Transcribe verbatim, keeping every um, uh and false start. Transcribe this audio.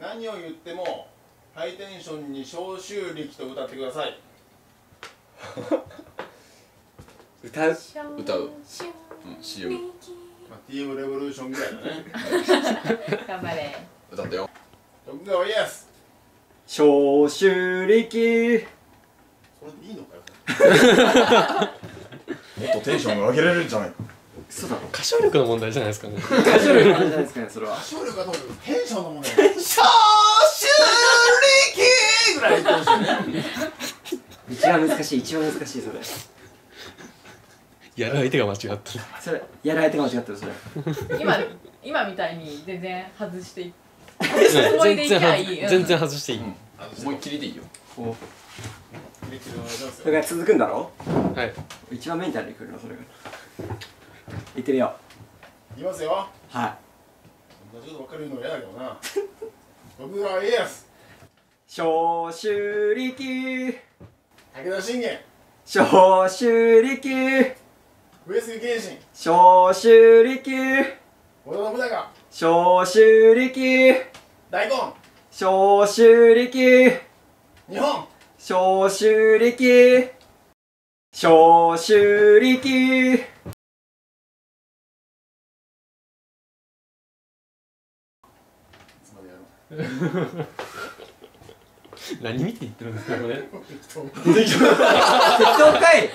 何を言ってもハイテンションに消臭力と歌ってください。歌う歌う、うん、しよう。まあ、ティームレボリューションぐらいだね。頑張れ。歌ったよ。徳川イエス。消臭力。これでいいのかよ。もっとテンション上げれるんじゃないか。そうだろ。歌唱力の問題じゃないですかね。歌唱力の問題じゃないですかね。それは。歌唱力はどう？テンションの問題。消臭力ぐらい言ってほしいね。一番難しい、一番難しいそれ。やる相手が間違った。それやる相手が間違ったそれ。今今みたいに全然外していい。全然外していい。思いっきりでいいよ。それが続くんだろ。はい、一番メンタルにくるのそれが。いってみよう。いきますよ。はい、ちょっと分かるの嫌だけどな。僕はイエス。消臭力。武田信玄。消臭力。上杉謙信。消臭力。織田信長。消臭力。大根。消臭力。日本。消臭力。消臭力。何見て言ってるんですかこれ。適当かい。